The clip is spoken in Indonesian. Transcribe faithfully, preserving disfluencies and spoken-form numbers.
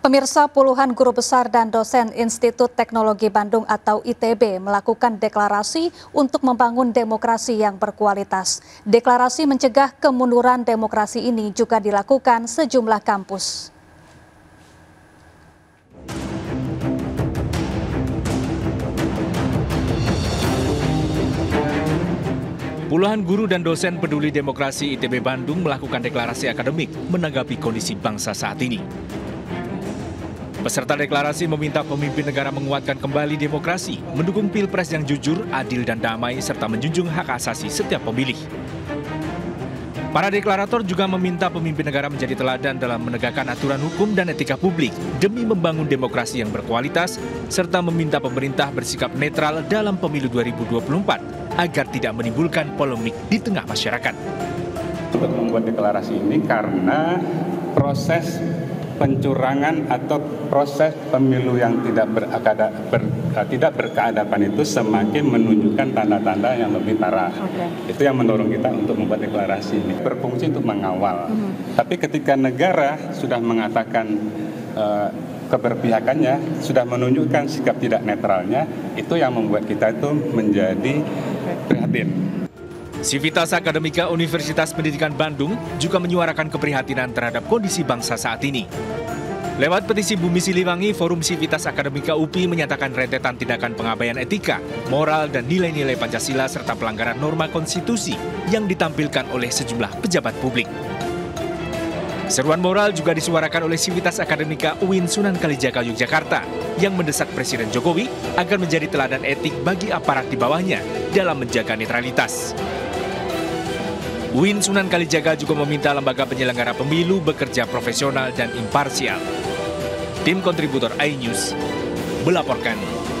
Pemirsa, puluhan guru besar dan dosen Institut Teknologi Bandung atau I T B melakukan deklarasi untuk membangun demokrasi yang berkualitas. Deklarasi mencegah kemunduran demokrasi ini juga dilakukan sejumlah kampus. Puluhan guru dan dosen peduli demokrasi I T B Bandung melakukan deklarasi akademik menanggapi kondisi bangsa saat ini. Peserta deklarasi meminta pemimpin negara menguatkan kembali demokrasi, mendukung pilpres yang jujur, adil, dan damai, serta menjunjung hak asasi setiap pemilih. Para deklarator juga meminta pemimpin negara menjadi teladan dalam menegakkan aturan hukum dan etika publik demi membangun demokrasi yang berkualitas, serta meminta pemerintah bersikap netral dalam pemilu dua ribu dua puluh empat agar tidak menimbulkan polemik di tengah masyarakat. Untuk membuat deklarasi ini karena proses pencurangan atau proses pemilu yang tidak berakadab, ber, tidak berkeadaban itu semakin menunjukkan tanda-tanda yang lebih parah. Okay. Itu yang mendorong kita untuk membuat deklarasi ini. Berfungsi untuk mengawal. Mm-hmm. Tapi ketika negara sudah mengatakan uh, keberpihakannya, sudah menunjukkan sikap tidak netralnya, itu yang membuat kita itu menjadi prihatin. Civitas Akademika Universitas Pendidikan Bandung juga menyuarakan keprihatinan terhadap kondisi bangsa saat ini. Lewat petisi Bumi Siliwangi, Forum Civitas Akademika U P I menyatakan rentetan tindakan pengabaian etika, moral, dan nilai-nilai Pancasila serta pelanggaran norma konstitusi yang ditampilkan oleh sejumlah pejabat publik. Seruan moral juga disuarakan oleh Civitas Akademika U I N Sunan Kalijaga, Yogyakarta, yang mendesak Presiden Jokowi agar menjadi teladan etik bagi aparat di bawahnya dalam menjaga netralitas. U I N Sunan Kalijaga juga meminta lembaga penyelenggara pemilu bekerja profesional dan imparsial. Tim kontributor iNews melaporkan.